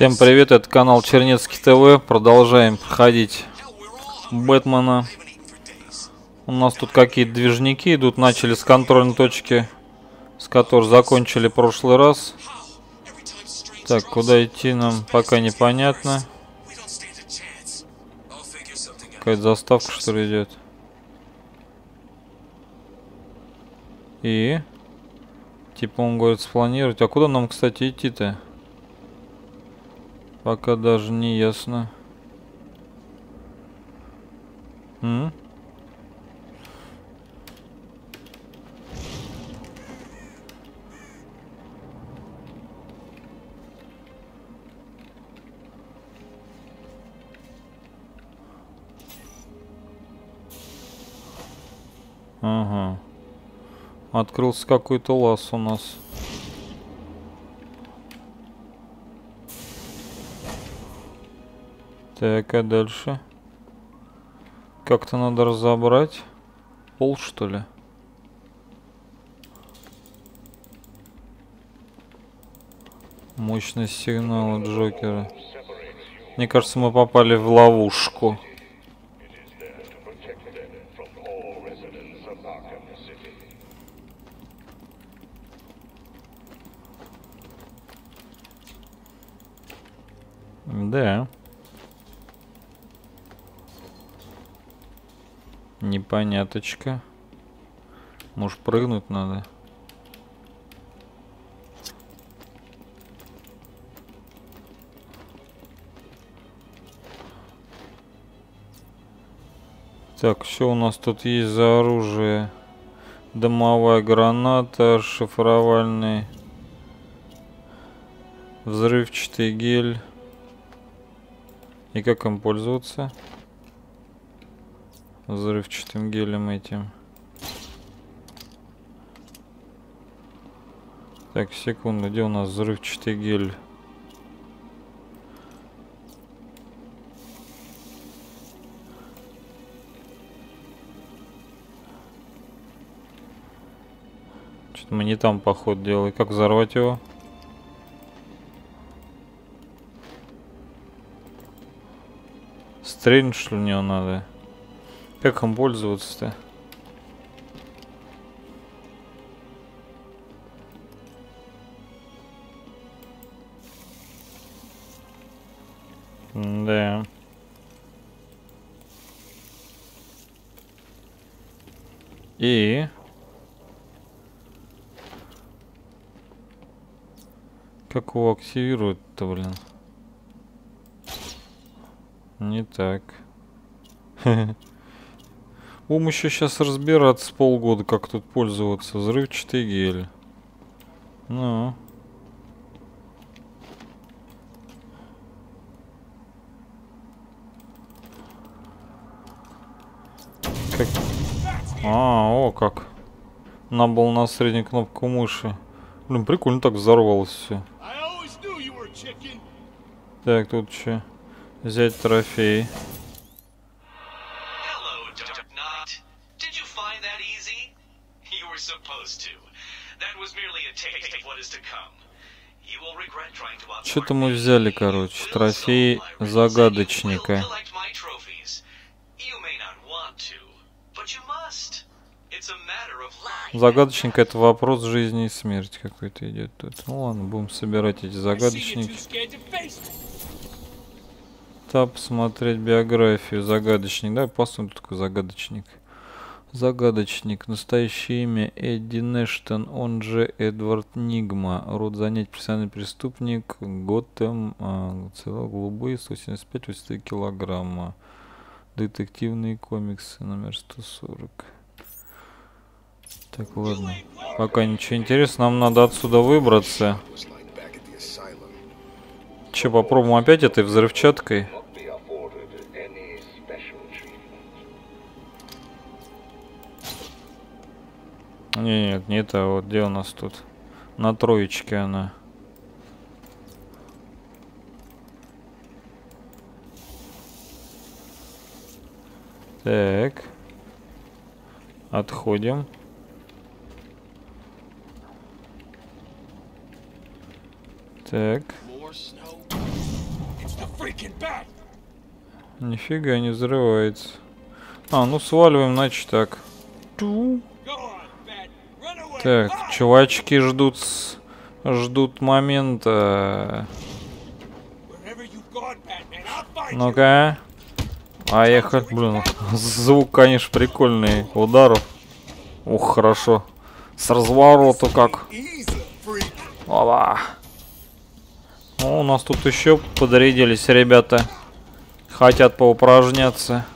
Всем привет, это канал Чернецкий ТВ. Продолжаем проходить Бэтмена. У нас тут какие-то движники идут. Начали с контрольной точки, с которой закончили прошлый раз. Так, куда идти нам пока непонятно. Какая-то заставка, что ли, идет. И... Типа он говорит спланировать. А куда нам, кстати, идти-то? Пока даже не ясно. Ага. Открылся какой-то лаз у нас. Так, а дальше? Как-то надо разобрать. Пол, что ли? Мощность сигнала Джокера. Мне кажется, мы попали в ловушку. Да. Непоняточка. Может, прыгнуть надо? Так, что у нас тут есть за оружие? Дымовая граната, шифровальный взрывчатый гель. И как им пользоваться? Взрывчатым гелем этим. Так, секунду, где у нас взрывчатый гель? Что-то мы не там поход делаем. Как взорвать его? Стрельнуть, что ли, в него надо? Как им пользоваться-то? Да. И... Как его активируют-то, блин? Не так. Ум еще сейчас разбираться полгода, как тут пользоваться. Взрывчатый гель. Ну. Как... о как. Надо было на среднюю кнопку мыши. Блин, прикольно так взорвалось все. Так, тут что? Взять трофей. Что-то мы взяли, короче, трофей загадочника. Загадочник — это вопрос жизни и смерти какой-то идет тут. Ну ладно, будем собирать эти загадочники. Тап, смотреть биографию. Загадочник. Давай посмотрим, кто такой загадочник. Загадочник. Настоящее имя Эдди Нэштон, он же Эдвард Нигма. Род занятий — профессиональный преступник. Готэм, голубые, 175-180 килограмма. Детективные комиксы, номер 140. Так, ладно. Пока ничего интересного. Нам надо отсюда выбраться. Че, попробуем опять этой взрывчаткой? Нет, не это. Вот где у нас тут? На троечке она. Так. Отходим. Так. Нифига не взрывается. А, ну сваливаем, значит так. Так, чувачки ждут момента. Ну-ка. А ехать, блин, звук, конечно, прикольный. Удару. Ух, хорошо. С развороту как. Опа. Ну, у нас тут еще подрядились ребята. Хотят поупражняться.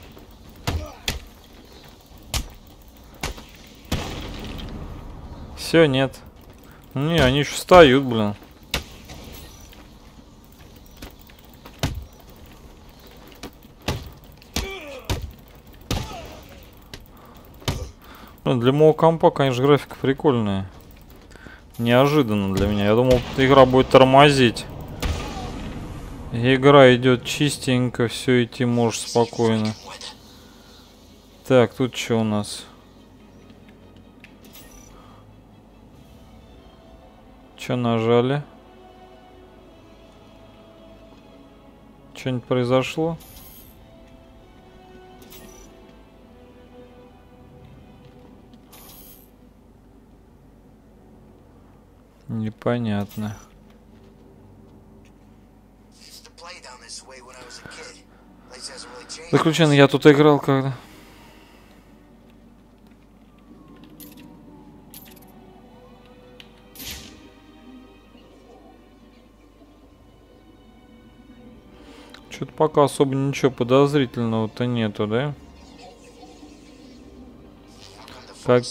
Все, нет. Не, они еще встают, блин. Для моего компа, конечно, графика прикольная. Неожиданно для меня. Я думал, игра будет тормозить. Игра идет чистенько, все идти можешь спокойно. Так, тут что у нас? Че нажали? Что-нибудь произошло? Непонятно. Заключен, я тут играл когда. Что-то пока особо ничего подозрительного-то нету, да? Как...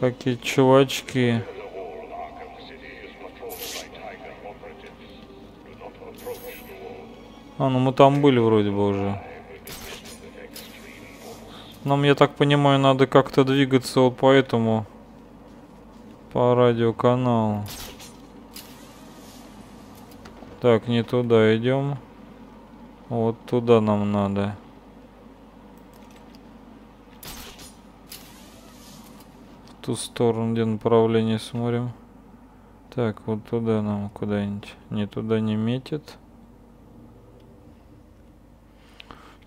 Какие чувачки. А, ну мы там были вроде бы уже. Нам, я так понимаю, надо как-то двигаться вот по этому. По радиоканалу. Так, не туда идем. Вот туда нам надо. Ту сторону, где направление смотрим. Так, вот туда нам куда-нибудь. Не туда не метит.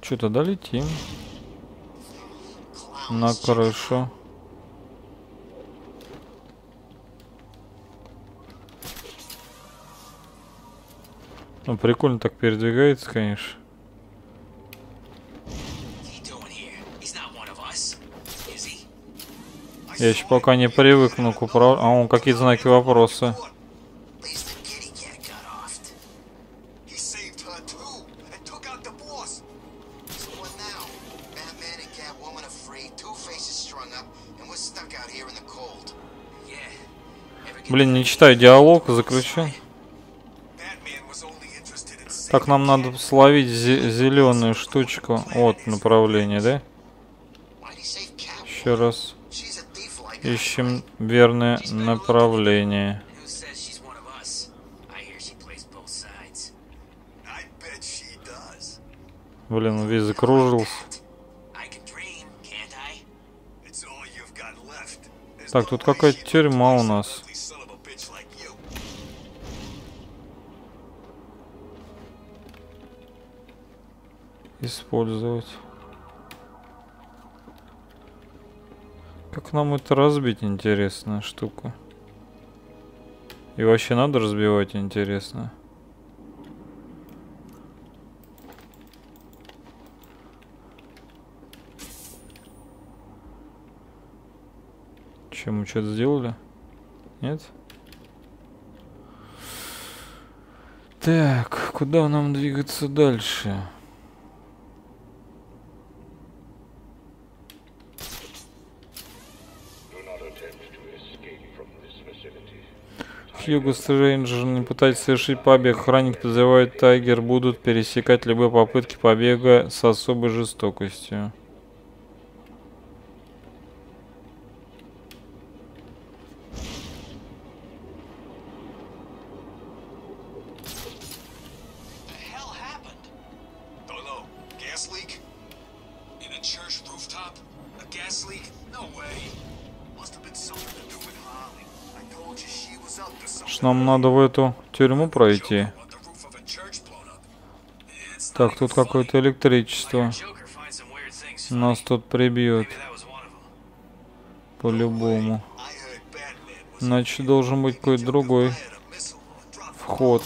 Что-то долетим. На крышу. Ну, прикольно так передвигается, конечно. Я еще пока не привыкну к управлению. А он какие-то знаки вопроса. Блин, не читаю диалог, заключен. Так, нам надо словить зеленую штучку. Вот направление, да? Еще раз. Ищем верное направление. Блин, весь закружился. Так, тут какая-то тюрьма у нас. Использовать. Как нам это разбить, интересная штука. И вообще надо разбивать, интересно. Чем мы что-то сделали? Нет? Так, куда нам двигаться дальше? Хьюго Стрейнджер не пытается совершить побег. Охранник подозревает, Тайгер будут пересекать любые попытки побега с особой жестокостью. Нам надо в эту тюрьму пройти. Так, тут какое-то электричество. Нас тут прибьет. По-любому. Значит, должен быть какой-то другой вход.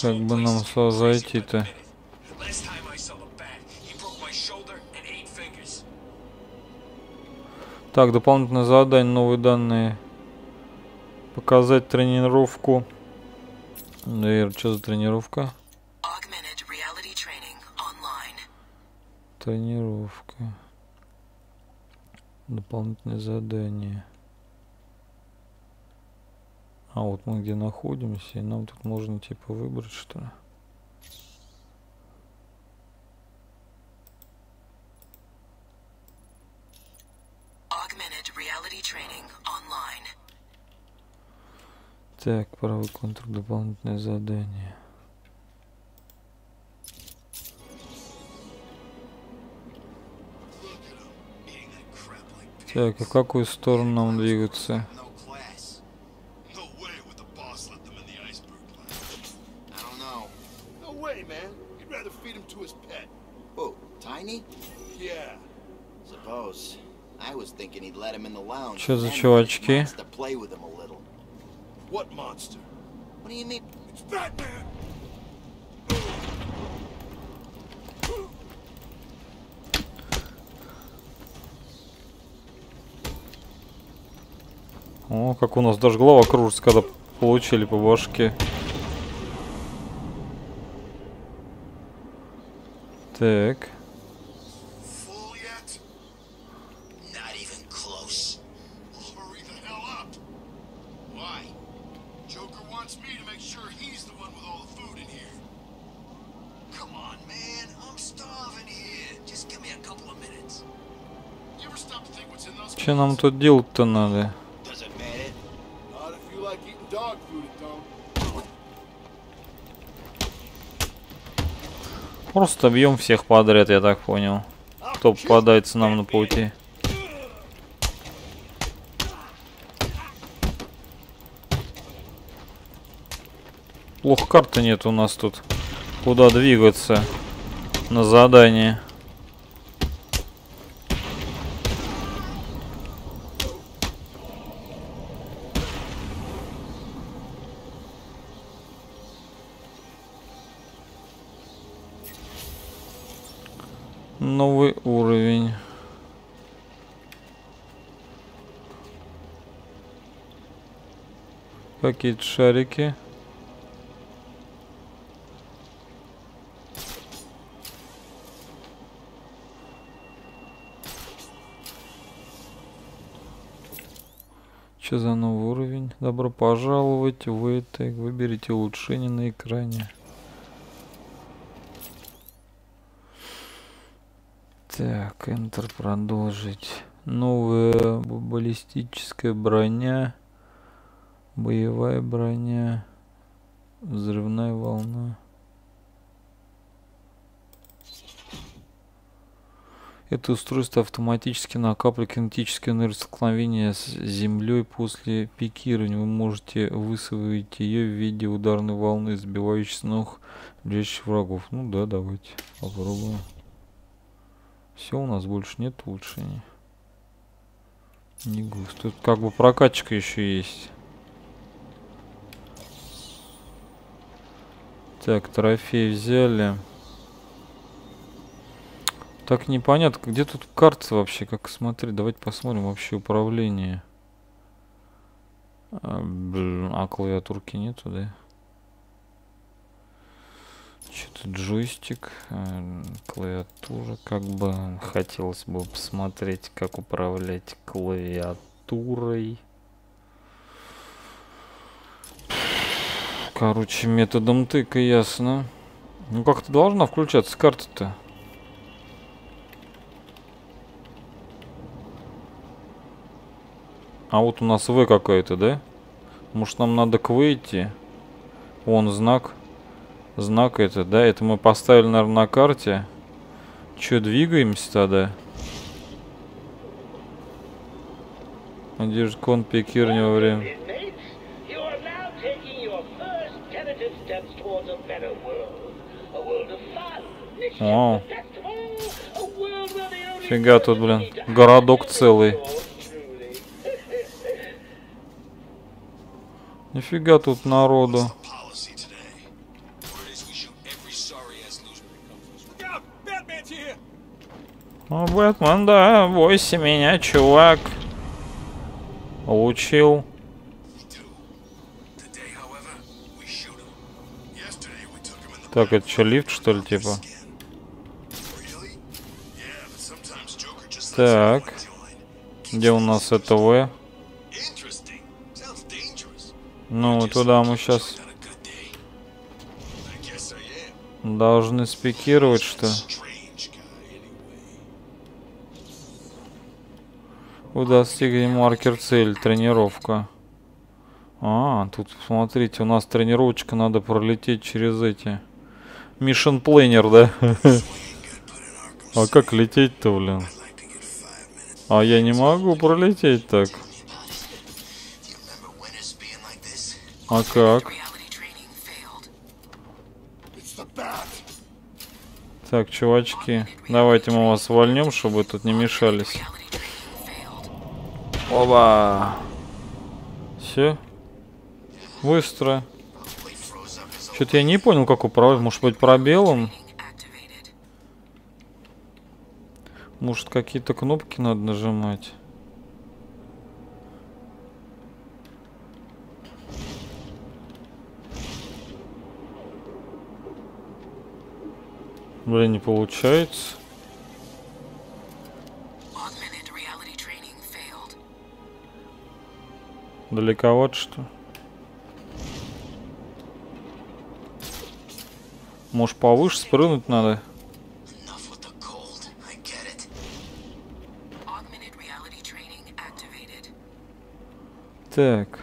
Как бы нам сюда зайти-то? Так, дополнительное задание, новые данные. Показать тренировку. Да, что за тренировка? Тренировка. Дополнительное задание. А вот мы где находимся, и нам тут можно типа выбрать, что ли? Так, правый контур, дополнительное задание. Так, а в какую сторону нам двигаться? Что за чувачки? О, как у нас даже голова кружится, когда получили по башке. Так. Че нам тут делать-то надо? Просто бьем всех подряд, я так понял. Кто попадается нам на пути. Плохо, карты нет у нас тут. Куда двигаться на задание. Новый уровень. Какие-то шарики. Что за новый уровень? Добро пожаловать в это. Выберите улучшение на экране. Так, Enter, продолжить. Новая баллистическая броня, боевая броня, взрывная волна. Это устройство автоматически накапливает кинетическую энергию столкновения с землей после пикирования. Вы можете высвоить ее в виде ударной волны, сбивающей с ног лежащих врагов. Ну да, давайте попробуем. Все, у нас больше нет улучшений. Не густо. Тут как бы прокачка еще есть. Так, трофей взяли. Так непонятно, где тут карта вообще, как смотреть. Давайте посмотрим вообще управление. А клавиатурки нету, да? Что-то джойстик, клавиатура, как бы хотелось бы посмотреть, как управлять клавиатурой. Короче, методом тыка, ясно. Ну как-то должна включаться карта-то. А вот у нас В какая-то, да? Может, нам надо к В идти? Вон знак. Знак это, да? Это мы поставили, наверное, на карте. Че, двигаемся тогда? Он держит кон пикир у него время. Вау. Фига тут, блин. Городок целый. Нифига тут народу. О, Бэтмен, да, бойся меня, чувак. Учил. Так, это что, лифт, что ли, типа? Так. Где у нас это В? Ну, туда мы сейчас должны спикировать, что? Вы достигли маркер цель, тренировка. А, тут, смотрите, у нас тренировочка, надо пролететь через эти... Mission Planner, да? А как лететь-то, блин? А я не могу пролететь так. А как? Так, чувачки, давайте мы вас увольнем, чтобы вы тут не мешались. Оба! Все. Быстро. Что-то я не понял, как управлять. Может быть, пробелом? Может, какие-то кнопки надо нажимать? Блин, не получается. Далековато, что? Может, повыше спрыгнуть надо? Так.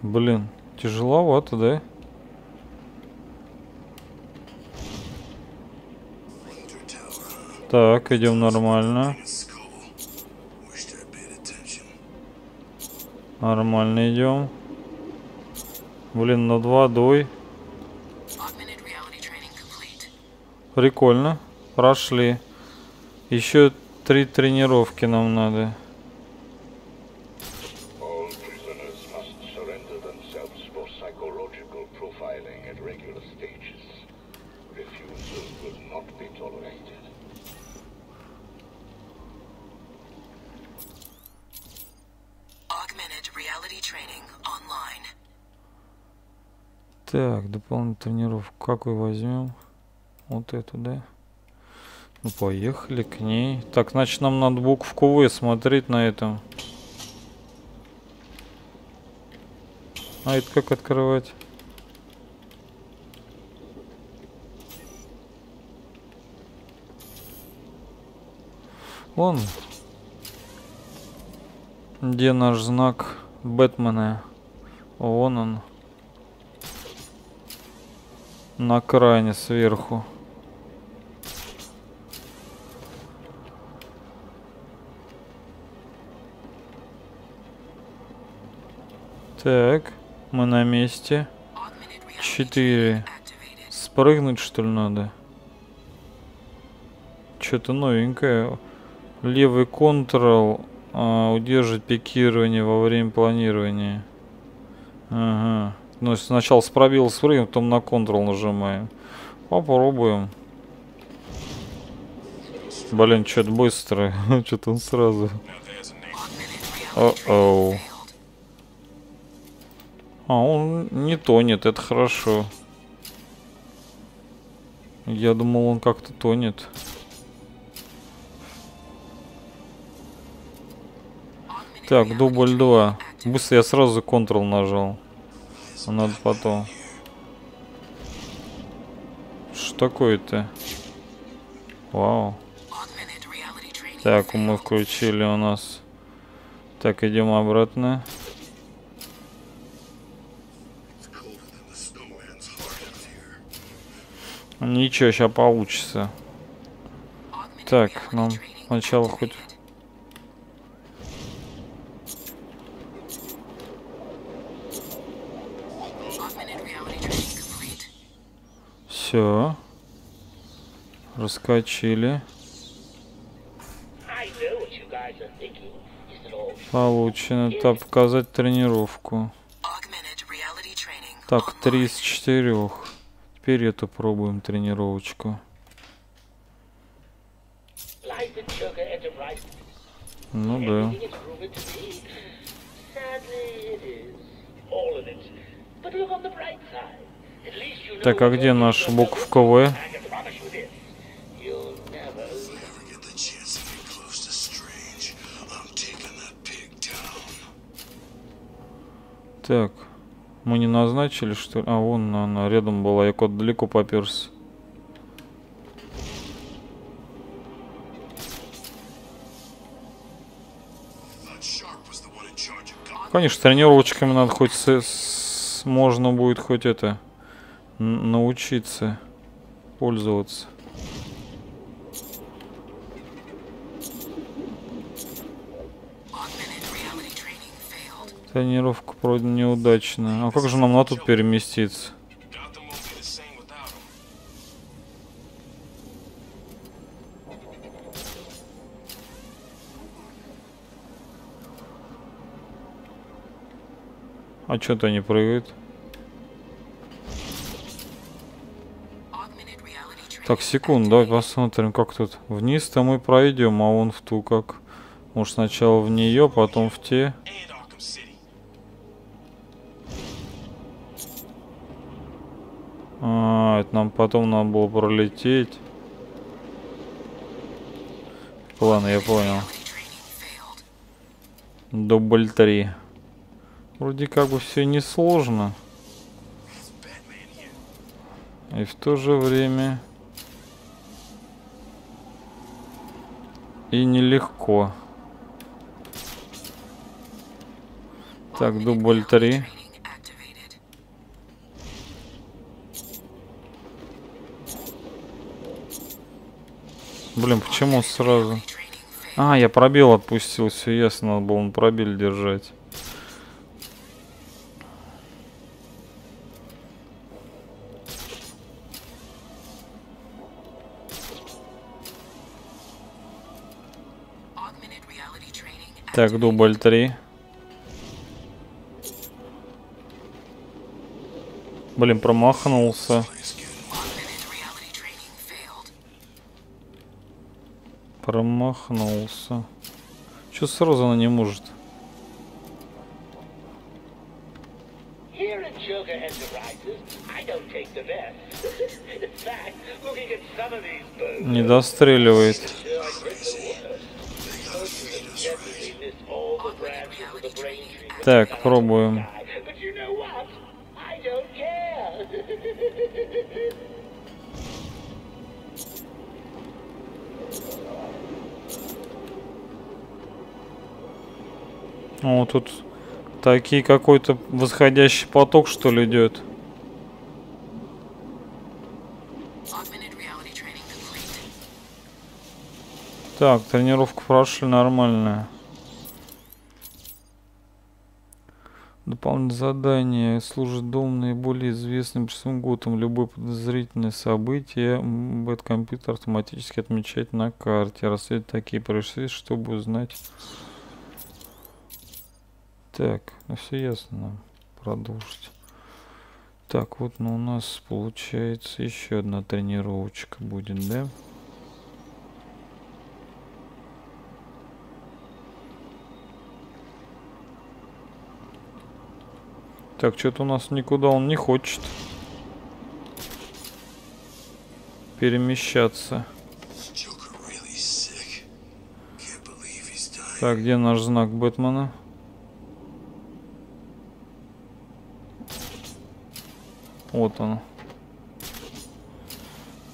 Блин, тяжеловато, да? Так, идем нормально. Нормально идем. Блин, над водой. Прикольно. Прошли. Еще 3 тренировки нам надо. Так, дополнительную тренировку какую возьмем? Вот эту, да? Ну, поехали к ней. Так, значит, нам надо букву В смотреть на этом. А это как открывать? Вон. Где наш знак Бэтмена? Вон он. На кране сверху. Так, мы на месте. 4. Спрыгнуть, что ли, надо? Что-то новенькое. Левый Ctrl удержит пикирование во время планирования. Ага. Ну, сначала с пробела спрыгиваем, потом на Ctrl нажимаем. Попробуем. Блин, что-то быстро. Что-то он сразу. О-оу. А, он не тонет, это хорошо. Я думал, он как-то тонет. Так, дубль 2. Быстро я сразу Ctrl нажал. Надо потом. Что такое-то? Вау. Так, мы включили у нас. Так, идем обратно. Ничего, сейчас получится. Так, нам сначала хоть... Все. Раскачили. Получено. Так, показать тренировку. Так, 3 из 4. Теперь эту пробуем тренировочку. Ну да. Так, а где наша буковка В? Так, мы не назначили, что ли? А, вон она рядом была, я кот далеко поперся. Конечно, тренировочками надо хоть можно будет хоть это научиться пользоваться. Тренировка пройдена неудачно. А как же нам на тут переместиться? А чё-то они прыгают. Так, секунду, давай посмотрим, как тут. Вниз-то мы пройдем, а он в ту как. Может, сначала в нее, потом в те. А, это нам потом надо было пролететь. Ладно, я понял. Дубль 3. Вроде как бы все несложно. И в то же время... И нелегко. Так, дубль 3. Блин, почему сразу? А, я пробел отпустил, все ясно, надо было на пробеле держать. Так, дубль 3. Блин, промахнулся. Промахнулся. Чё сразу она не может? Не достреливает. Так, пробуем. О, тут такие какой-то восходящий поток, что ли, идет. Так, тренировку прошли нормально. Дополнительное задание. Служит дом наиболее известным по всему Готэм. Любое подозрительное событие бэткомпьютер автоматически отмечает на карте. Расследовать такие происшествия, чтобы узнать. Так, ну все ясно. Продолжить. Так, вот, ну у нас получается еще одна тренировочка будет, да? Так, что-то у нас никуда он не хочет перемещаться. Так, где наш знак Бэтмена? Вот он.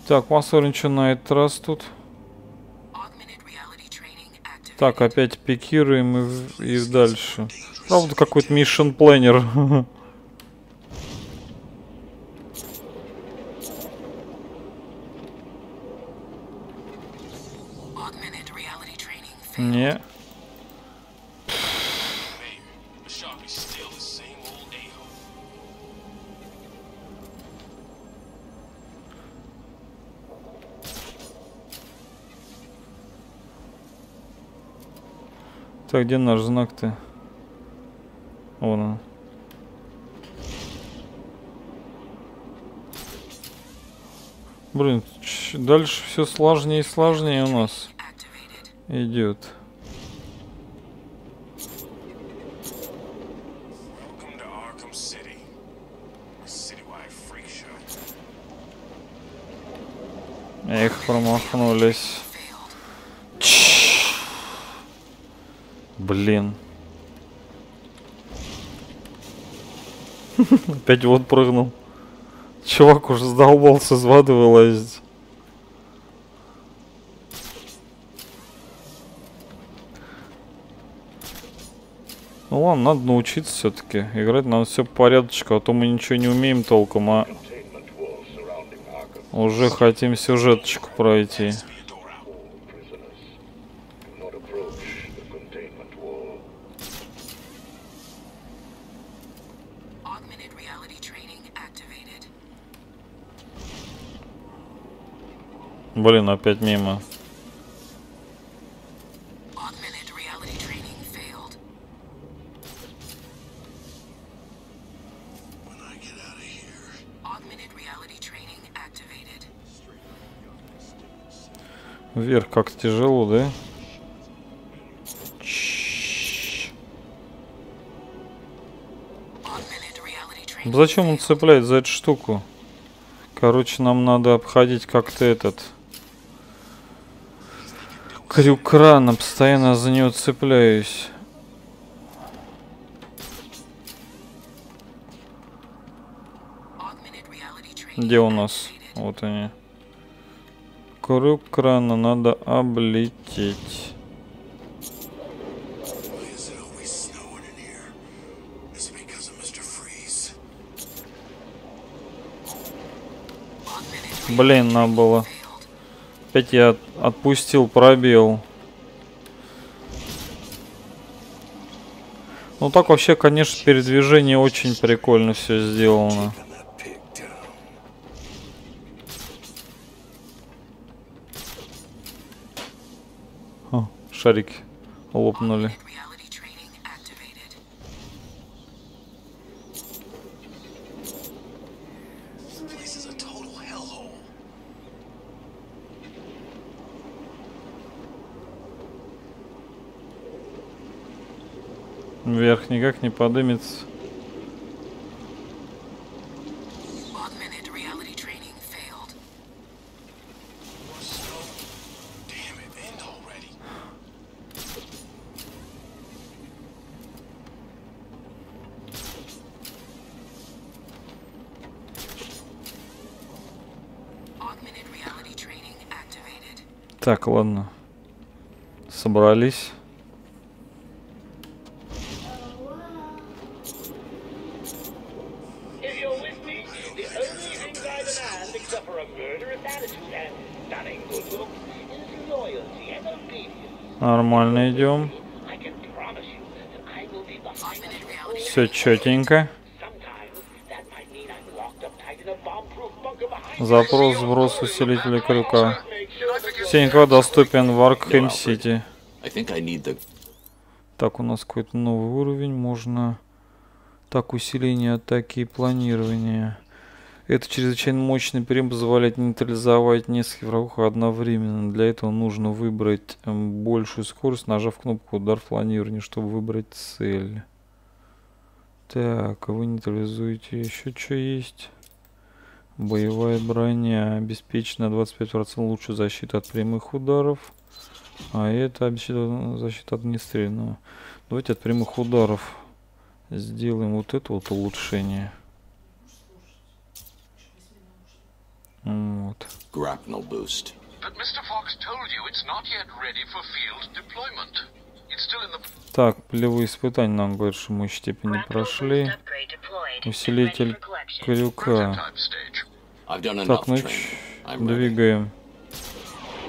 Так, посмотрим, что на этот раз тут. Так, опять пикируем и дальше. Правда, какой-то Mission Planner. Не. Так, где наш знак-то? Вон он. Блин, дальше все сложнее и сложнее у нас идет. Эх, промахнулись. Блин. Опять вот прыгнул. Чувак уже задолбался из воды вылазить. Ну ладно, надо научиться все-таки. Играть нам все по порядочку, а то мы ничего не умеем толком, а уже хотим сюжеточку пройти. Блин, опять мимо. Вверх как тяжело, да? Зачем он цепляет за эту штуку? Короче, нам надо обходить как-то этот... крюк крана, постоянно за него цепляюсь. Где у нас? Вот они. Крюк крана надо облететь. Блин, надо было. Опять я отпустил пробел. Ну так вообще, конечно, передвижение очень прикольно все сделано. О, шарики лопнули. Вверх никак не подымется. Так, ладно. Собрались. Нормально идем. Все четенько. Запрос, сброс усилителя крюка. Сенька доступен в Arkham City. Так, у нас какой-то новый уровень. Можно... Так, усиление атаки и планирование. Это чрезвычайно мощный прием позволяет нейтрализовать нескольких врагов одновременно. Для этого нужно выбрать большую скорость, нажав кнопку «Удар в планирование», чтобы выбрать цель. Так, вы нейтрализуете. Еще что есть? Боевая броня. Обеспечит на 25% лучшую защиту от прямых ударов. А это защита от нестрельного. Давайте от прямых ударов сделаем вот это вот улучшение. Вот. Grapnel boost. Так, полевые испытания нам говорят, что мы степени прошли. Усилитель крюка. Так, ну двигаем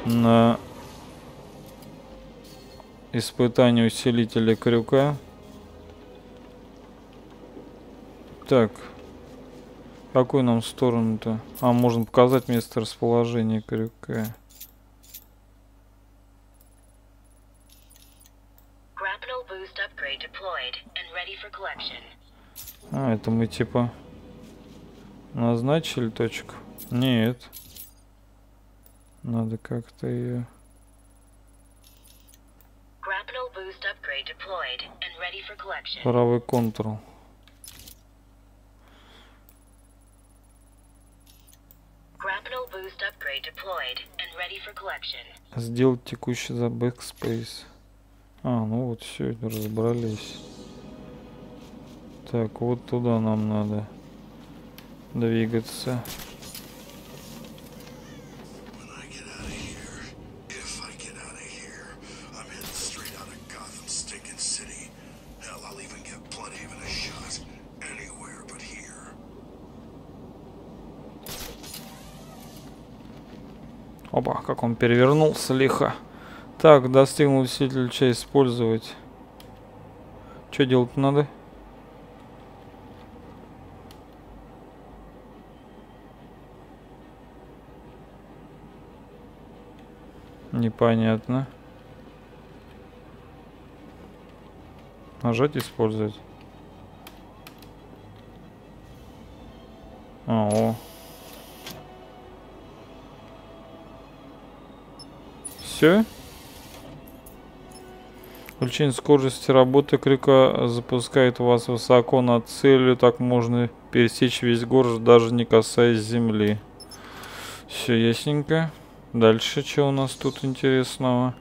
на испытание усилителя крюка. Так. Какую нам сторону-то? А, можно показать место расположения крюка. А, это мы типа назначили точку? Нет. Надо как-то ее... Правый контрол. Сделать текущий за backspace. А, ну вот все, разобрались. Так, вот туда нам надо двигаться. Опа, как он перевернулся лихо. Так, достигнул усилитель чая использовать. Что делать надо? Непонятно. Нажать использовать. О. Все. Увеличение скорости работы крюка запускает вас высоко над целью. Так можно пересечь весь город, даже не касаясь земли. Все ясненько. Дальше что у нас тут интересного?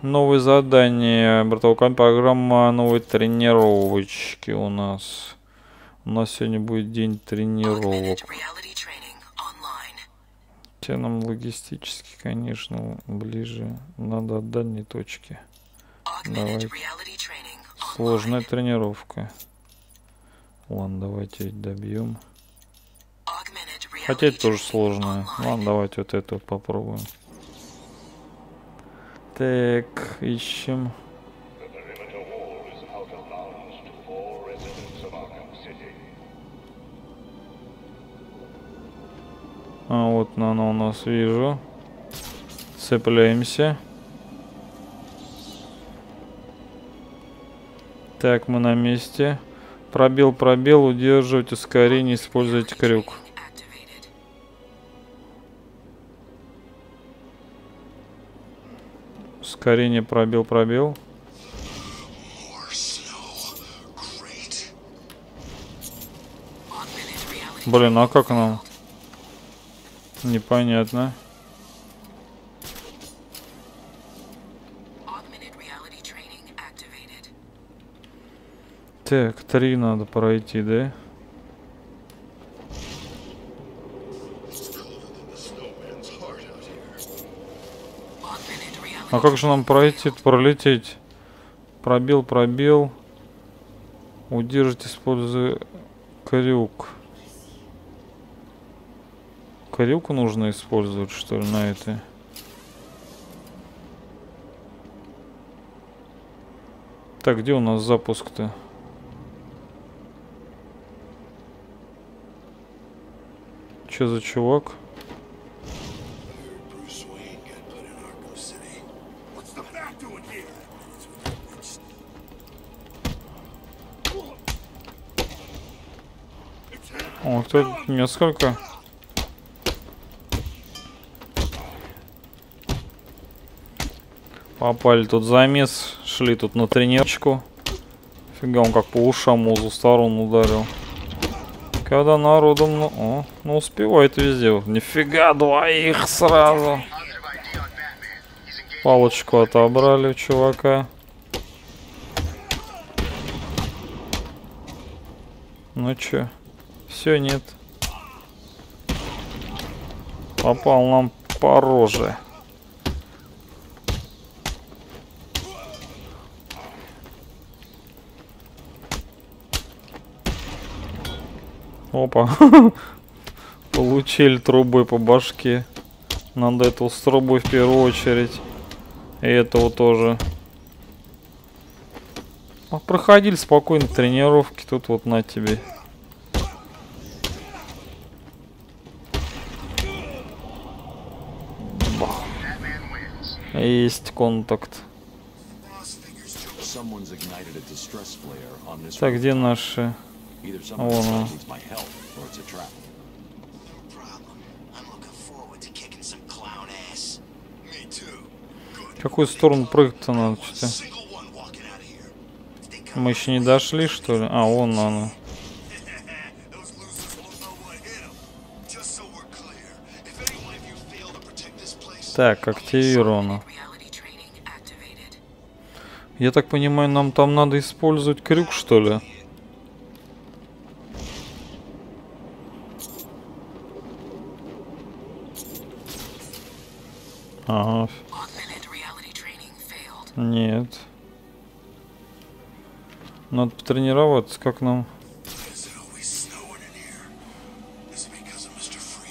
Новое задание. Бортовая программа новой тренировочки у нас. У нас сегодня будет день тренировок. Хотя нам логистически, конечно, ближе. Надо от дальней точки. Давай. Сложная тренировка. Ладно, давайте добьем. Хотя это тоже сложно. Ладно, давайте вот это попробуем. Так, ищем. А вот она у нас, вижу. Цепляемся. Так, мы на месте. Пробел, пробел, удерживать ускорение, использовать крюк. Ускорение, пробел, пробел. Блин, а как нам? Непонятно. Так, 3 надо пройти, да? А как же нам пройти, пролететь? Пробел, пробел. Удержать, используя крюк. Крюк нужно использовать, что ли, на это? Так, где у нас запуск-то? Че за чувак? О, кто тут несколько? Попали тут замес, шли тут на тренировочку. Фига, он как по ушам у сторон ударил. Когда народу... О, ну успевает везде. Нифига, двоих сразу. Палочку отобрали у чувака. Ну чё? Все, нет. Попал нам по роже. Опа, получили трубой по башке. Надо эту с трубой в первую очередь. И этого тоже. А, проходили спокойно тренировки, тут вот на тебе. Бах. Есть контакт. Так, где наши? Вон он. В какую сторону прыгать-то надо? Мы еще не дошли, что ли? А, вон она. Так, активировано. Я так понимаю, нам там надо использовать крюк, что ли? Ага. Нет. Надо потренироваться, как нам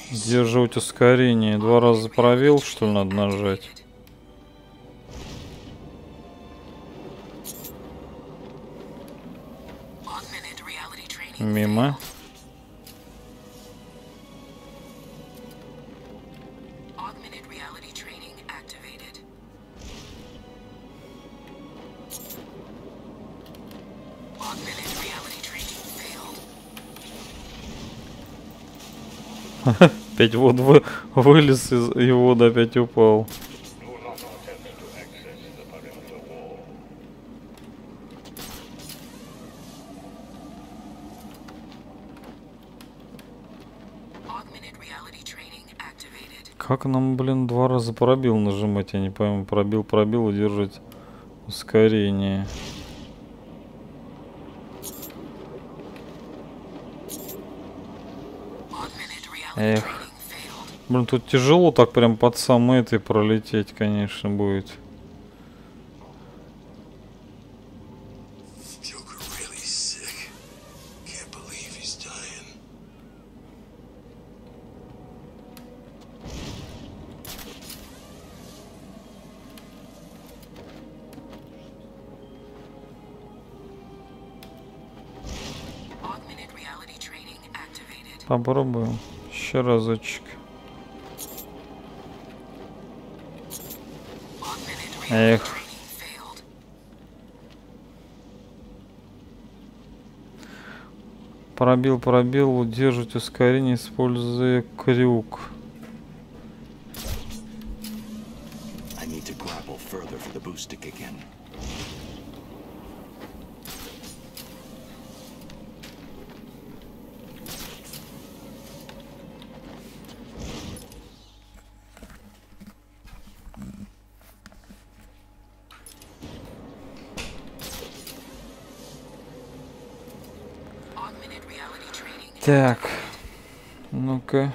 сдерживать ускорение. 2 раза провел, что ли, надо нажать. Мимо. Опять вот вылез из его, да опять упал. Как нам, блин, 2 раза пробил нажимать, я не пойму. Пробил и держать ускорение. Эх. Блин, тут тяжело так прям под сам этой пролететь, конечно, будет. Попробуем еще разочек. Эх. Пробил, удерживать ускорение, используя крюк. Так, ну-ка.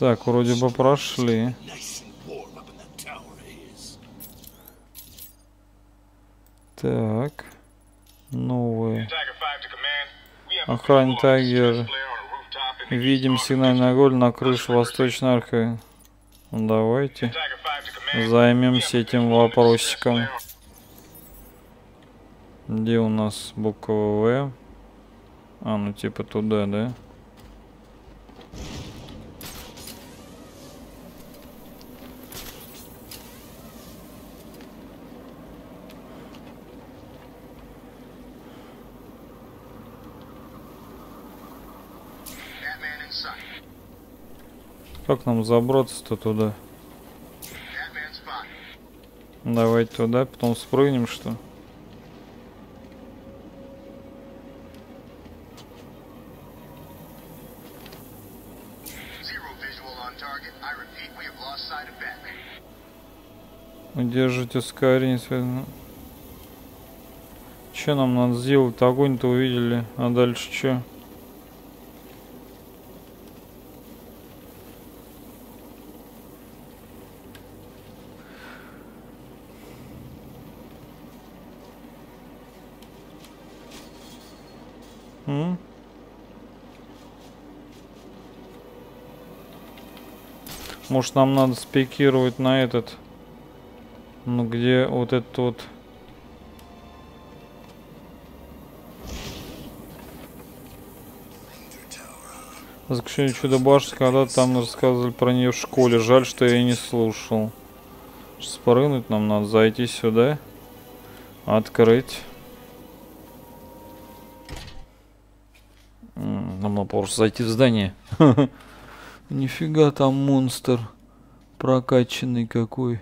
Так, вроде бы прошли. Так, новые. Охрань Тайгер. Видим сигнальный огонь на крышу Восточной Архи. Давайте займемся этим вопросиком. Где у нас буква В? А, ну типа туда, да? Как нам забраться-то туда? Давай туда, потом спрыгнем, что? Удержите ускорение. Че нам надо сделать? Огонь-то увидели, а дальше че? Может, нам надо спикировать на этот, ну где вот этот вот. Заключение Чудо-башни, когда-то там рассказывали про нее в школе. Жаль, что я ее не слушал. Сейчас порынуть нам надо. Зайти сюда. Открыть. Нам надо просто зайти в здание. Нифига там монстр. Прокачанный какой.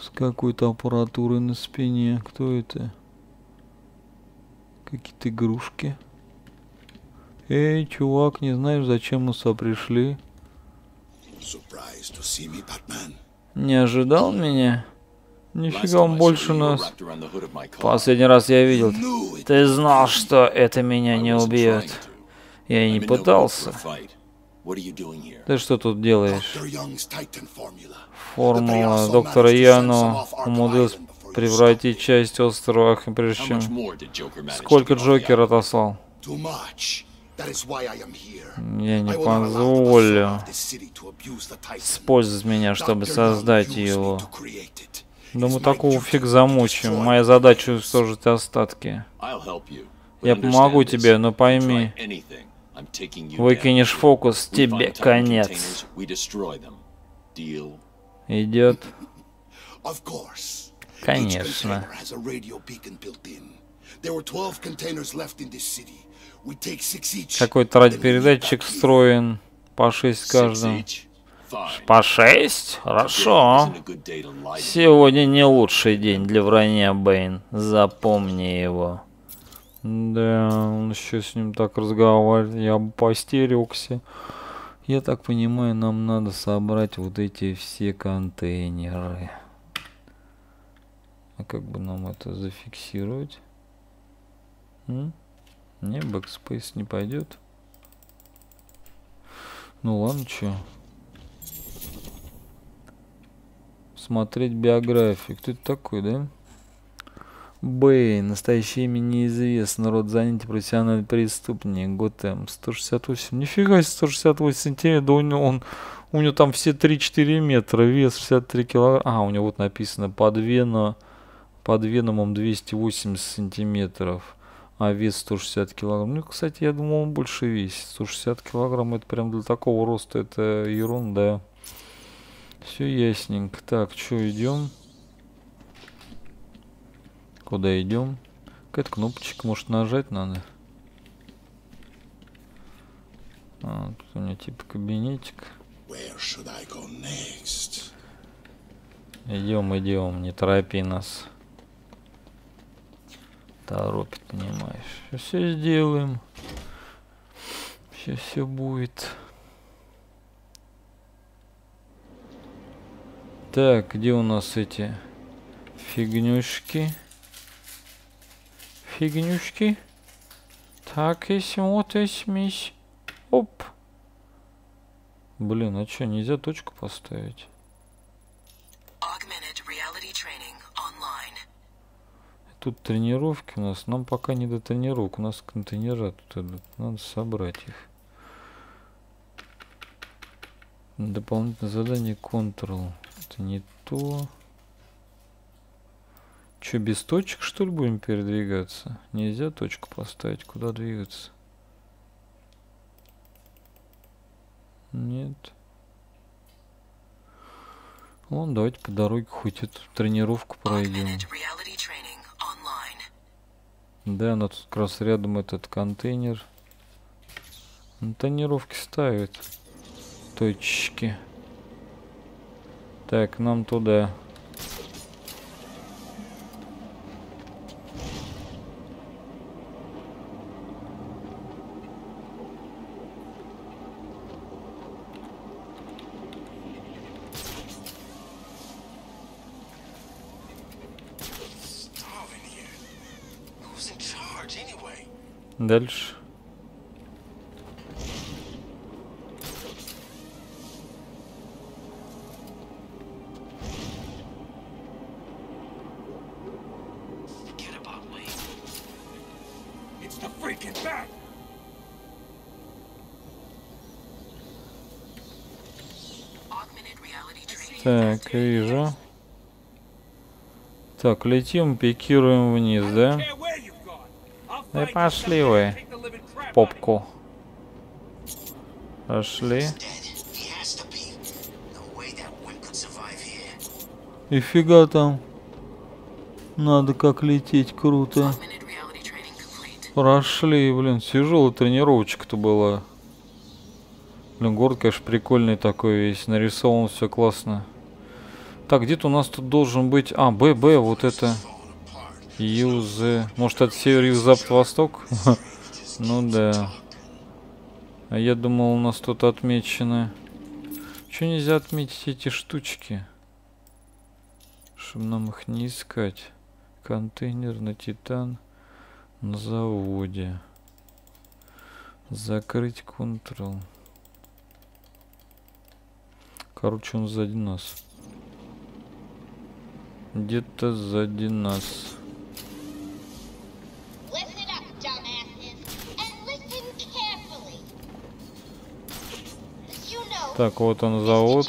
С какой-то аппаратурой на спине. Кто это? Какие-то игрушки. Эй, чувак, не знаешь, зачем мы сюда пришли? Не ожидал меня? Нифига, он больше нас. Последний раз я видел. Ты знал, что это меня не убьет. Я и не пытался. Ты что тут делаешь? Формула доктора Яна умудрилась превратить часть острова Архам, прежде чем... Сколько Джокер отослал? Я не позволю использовать меня, чтобы создать его. Думаю, такого фиг замучим. Моя задача — уничтожить остатки. Я помогу тебе, но пойми. Выкинешь фокус — тебе конец. Идет? Конечно. Какой-то радиопередатчик встроен. По 6 каждому. По 6? Хорошо. Сегодня не лучший день для вранья, Бэйн. Запомни его. Да, он еще с ним так разговаривает. Я бы постерегся. Я так понимаю, нам надо собрать вот эти все контейнеры. А как бы нам это зафиксировать? Не, бэкспейс не пойдет. Ну ладно, чё. Смотреть биографию. Кто это такой, да? Бэйн. Настоящее имя неизвестно. Род занятий — профессиональный преступник. Готэм. 168. Нифига себе, 168 сантиметров. Да у него там все 3-4 метра. Вес 63 килограмма. А, у него вот написано под веномом 280 сантиметров. А вес 160 килограмм. Ну, кстати, я думал, он больше весит. 160 килограмм — это прям для такого роста это ерунда. Все ясненько. Так, что идем? Куда идем? Какая-то кнопочка, может, нажать надо? А, тут у меня типа кабинетик. Идем, идем, не торопи нас. Торопит, понимаешь. Все сделаем. Все будет. Так, где у нас эти фигнюшки? Фигнюшки. Так, если вот и смесь. Оп. Блин, а что, нельзя точку поставить? Тут тренировки у нас, нам пока не до тренировок, у нас контейнера тут идут, надо собрать их. Дополнительное задание Ctrl, это не то. Че, без точек что ли будем передвигаться? Нельзя точку поставить, куда двигаться? Нет. Ладно, давайте по дороге хоть эту тренировку пройдем. Да, но тут как раз рядом этот контейнер. На тренировки ставят точки. Так, нам туда. Дальше. Так, вижу. Так, летим, пикируем вниз, да? Да пошли вы. попку. Пошли. И фига там. Надо как лететь, круто. Прошли, блин, тяжелая тренировочка-то была. Блин, город, конечно, прикольный такой весь. Нарисован, все классно. Так, где-то у нас тут должен быть... А, ББ, вот это... Юзы... Может, от север, юг, запад, восток? Ну да. А я думал, у нас тут отмечено... Чё нельзя отметить эти штучки? Чтобы нам их не искать. Контейнер на титан... На заводе. Закрыть Ctrl. Короче, он сзади нас. Где-то сзади нас. Так, вот он завод.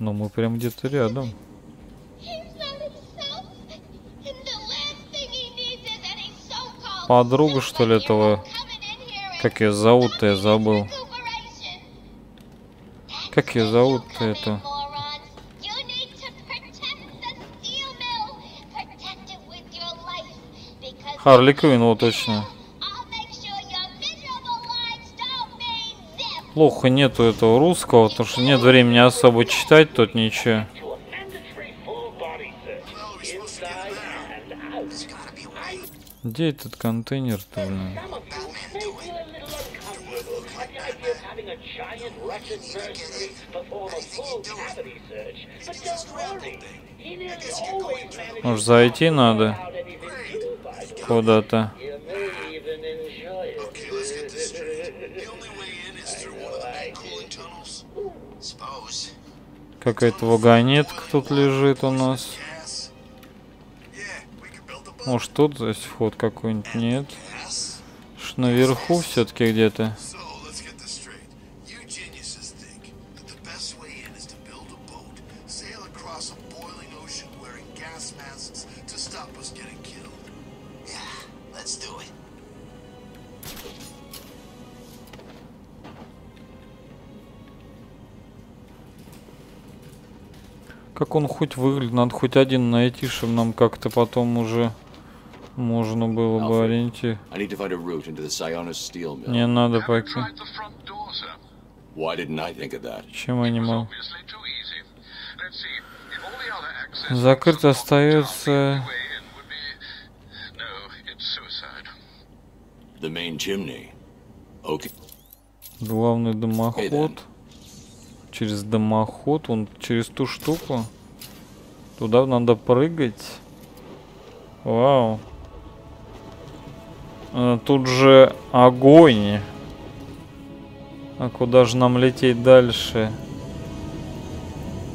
Но мы прям где-то рядом. Подруга, что ли, этого... Как ее зовут-то, я забыл. Как ее зовут-то, это... Харли Квин, вот точно. Плохо нету этого русского, потому что нет времени особо читать тут ничего. Где этот контейнер-то, блин? Может, зайти надо? Куда-то. Какая-то вагонетка тут лежит у нас. Может, тут здесь вход какой-нибудь? Нет. Аж наверху все-таки где-то. Как он хоть выглядит? Надо хоть один найти, чтобы нам как-то потом уже... Можно было бы ориентировать. Не надо пока. Чем я не могу? Закрыт остается... Главный дымоход. Через дымоход, он через ту штуку. Туда надо прыгать. Вау. Тут же огонь. А куда же нам лететь дальше?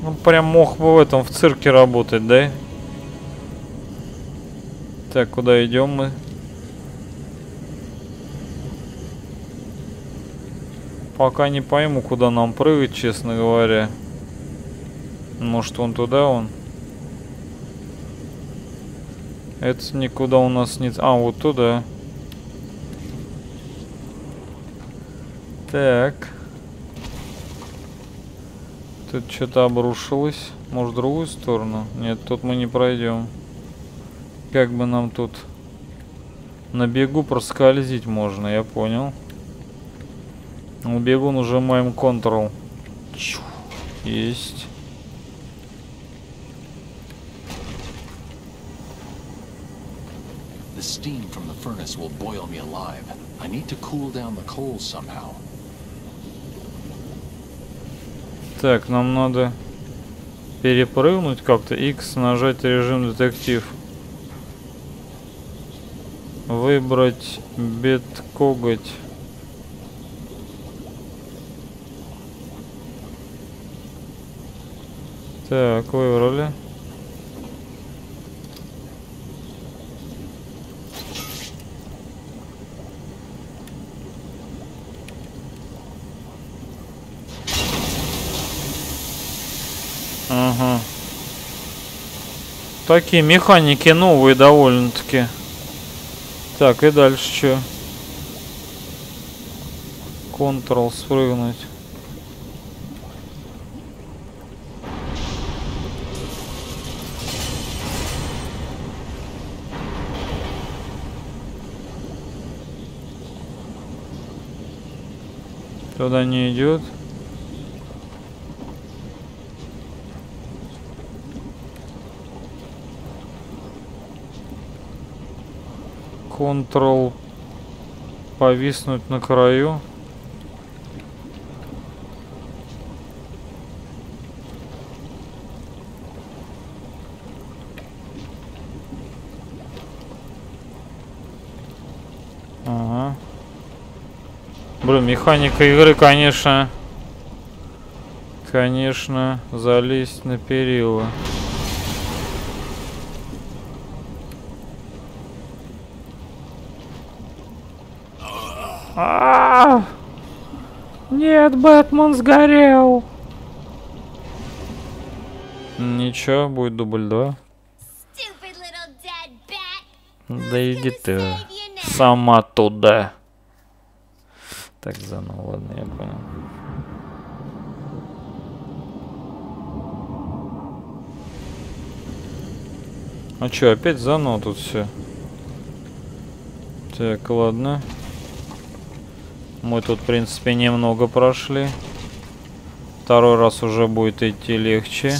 Ну, прям мог бы в этом, в цирке работать, да? Так, куда идем мы? Пока не пойму, куда нам прыгать, честно говоря. Может, вон туда он? Это никуда у нас нет. А, вот туда. Так. Тут что-то обрушилось. Может, в другую сторону? Нет, тут мы не пройдем. Как бы нам тут на бегу проскользить можно, я понял. На бегу нажимаем Ctrl. Есть. The steam from the furnace will boil me alive. I need to cool down the coals somehow. Так, нам надо перепрыгнуть как-то. X нажать, режим детектив. Выбрать бед коготь. Так, выбрали. Ага. Такие механики новые довольно-таки. Так, и дальше что? Ctrl спрыгнуть. Туда не идет. Ctrl повиснуть на краю. Ага. Блин, механика игры, конечно. Конечно, залезть на перила. Нет, Бэтмен сгорел. Ничего, будет дубль 2. Да иди ты сама туда. Так, заново, ладно, я понял. А чё, опять заново тут все? Так, ладно. Мы тут, в принципе, немного прошли. Второй раз уже будет идти легче.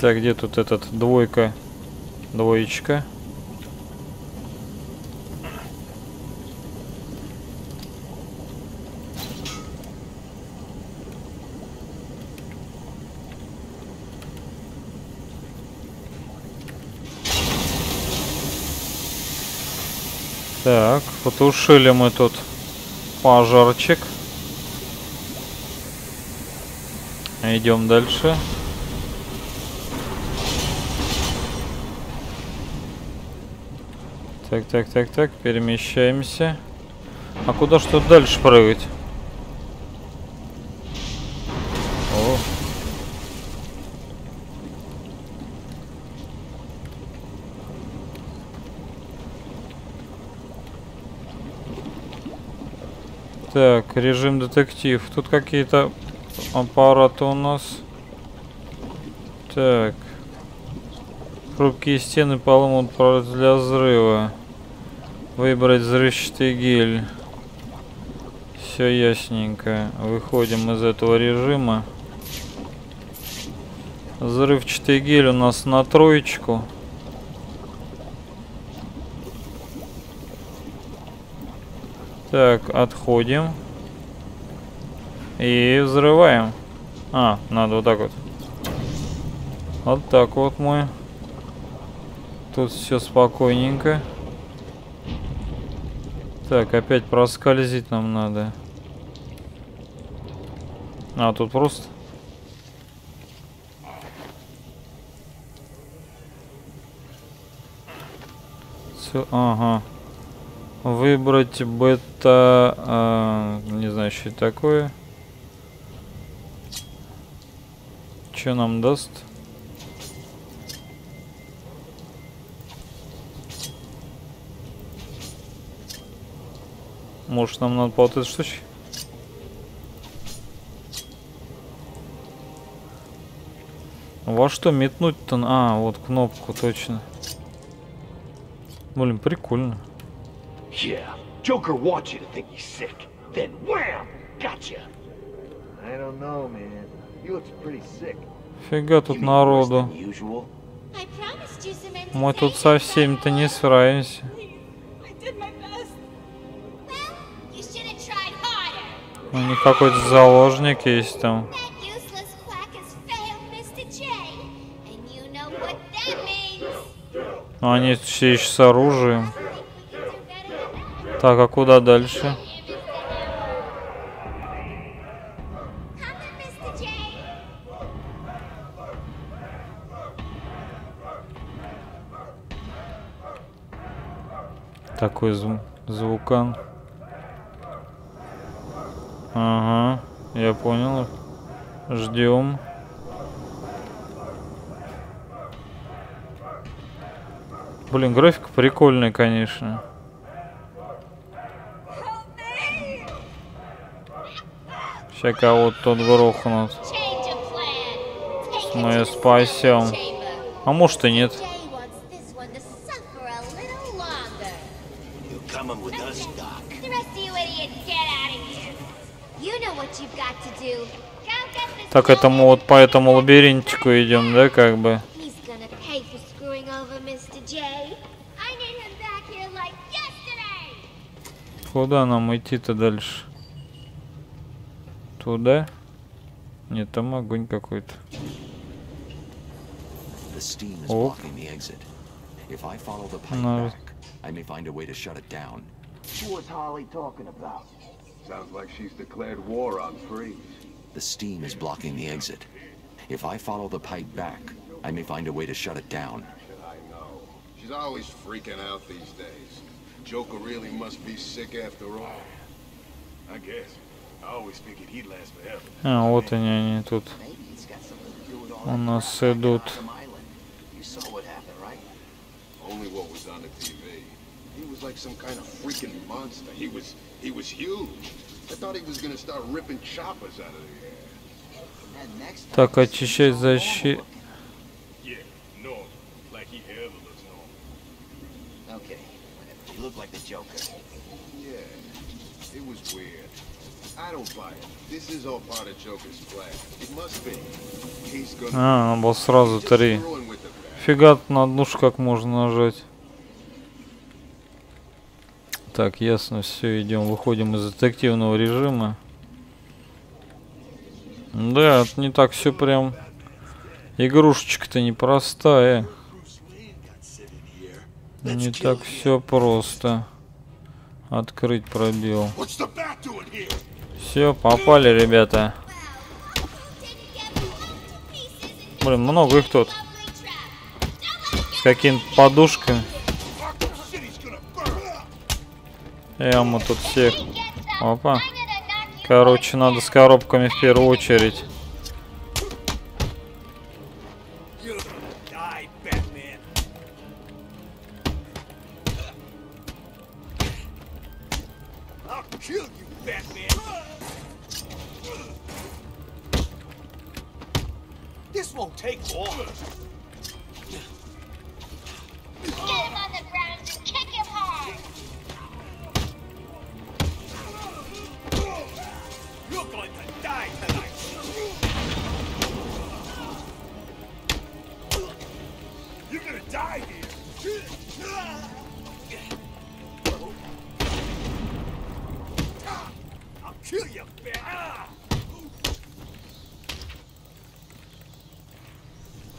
Так, где тут этот двойка? Двоечка. Так, потушили мы тут пожарчик. Идем дальше. Так, так, так, так, перемещаемся. А куда что дальше прыгать? О. Так, режим детектив. Тут какие-то аппараты у нас. Так. Хрупкие стены поломут для взрыва. Выбрать взрывчатый гель. Все ясненько. Выходим из этого режима. Взрывчатый гель у нас на 3. Так, отходим. И взрываем. А, надо вот так вот. Вот так вот мы. Тут все спокойненько. Так, опять проскользить нам надо. А, тут просто. Все, ага. Выбрать бета... не знаю, что это такое. Что нам даст? Может, нам надо по вот этой штучке? Во что метнуть-то? А, вот кнопку, точно. Блин, прикольно. Yeah. Joker wants you to think he's sick. Then wham! Gotcha. I don't know, man. He looks pretty sick. Фига тут народу. Мы тут со всеми-то не справимся. У них какой-то заложник есть там. Но они все еще с оружием. Так, а куда дальше? Такой звукан. Ага, я понял. Ждем. Блин, графика прикольная, конечно. Сейчас кого-то тут грохнут. Мы спасем. А может и нет. Так, этому вот по этому лабиринтику идем, да, как бы. Куда нам идти-то дальше? Туда? Нет, там огонь какой-то. Оп. Надо. Sounds like she's declared war on freeze. The steam is blocking the exit. If I follow the pipe back, I may find a way to shut it down. She's always freaking out these days. Joker really must be sick after all. I guess. I always figured he'd last forever. А вот они тут. У нас идут. Only what was on the TV. He was like some kind of freaking monster. He was huge. I thought he was gonna start ripping choppers out of the air. Так, очищать защиту. Yeah, no, like he ever looks normal. Okay, he looked like the Joker. Yeah, it was weird. I don't buy it. This is all part of Joker's plan. It must be. He's gonna. А, он был сразу три. Фига на одну ж как можно нажать. Так, ясно, все, идем, выходим из детективного режима. Да, это не так все прям. Игрушечка-то непростая. Не так все просто. Открыть пробел. Все, попали, ребята. Блин, много их тут. С какими-то подушками. Яма тут всех. Опа. Короче, надо с коробками в первую очередь.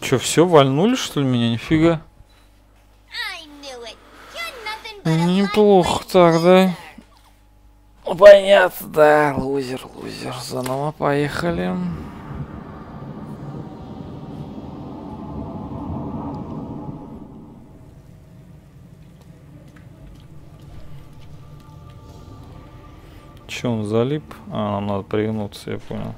Че, все, вальнули, что ли, меня? Нифига. Неплохо так, да? Понятно, да. Лузер, лузер. Заново поехали. Че, он залип? А, нам надо пригнуться, я понял.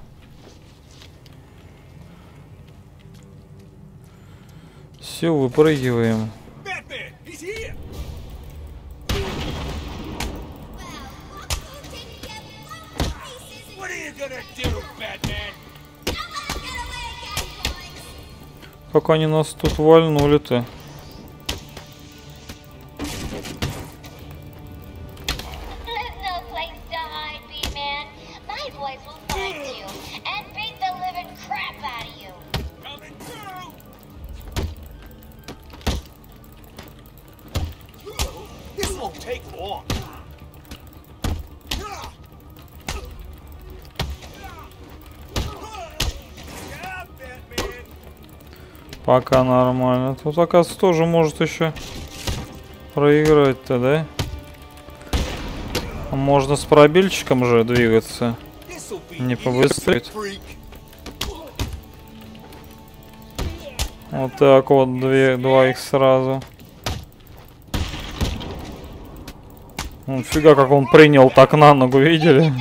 Все, выпрыгиваем. Как они нас тут вальнули-то? Пока нормально. Тут, оказывается, тоже может еще проиграть-то, да? Можно с пробильчиком же двигаться. Не побыстрее. Вот так вот, два их сразу. Ну, фига, как он принял так на ногу, видели?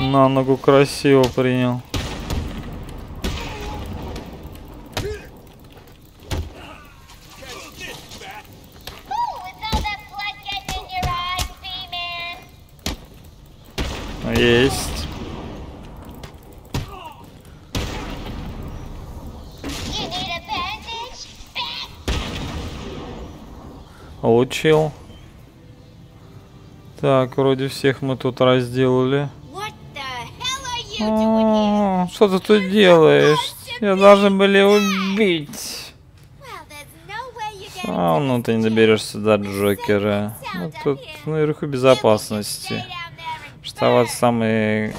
На ногу красиво принял. Есть. Получил. Так, вроде всех мы тут разделали. О, что ты тут делаешь? Тебя должны были убить. А ну ты не доберешься до Джокера. Вот тут наверху безопасности. Штаб самый...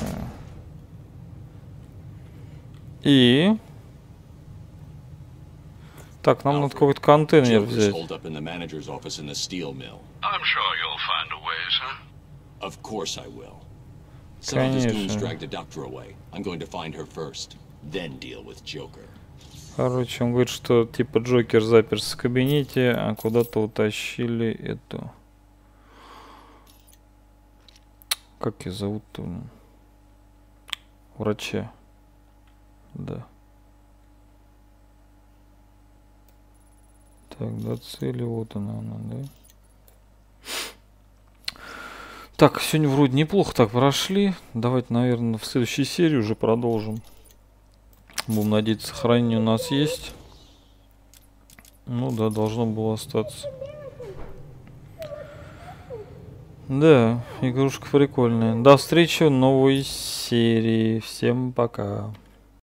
И... Так, нам надо какой-то контейнер взять. Конечно. Короче, он говорит, что типа Джокер заперся в кабинете, а куда-то утащили эту... Как ее зовут-то? Врача. Да. Так, до цели, вот она, да? Так, сегодня вроде неплохо так прошли. Давайте, наверное, в следующей серии уже продолжим. Будем надеяться, сохранение у нас есть. Ну да, должно было остаться. Да, игрушка прикольная. До встречи в новой серии. Всем пока.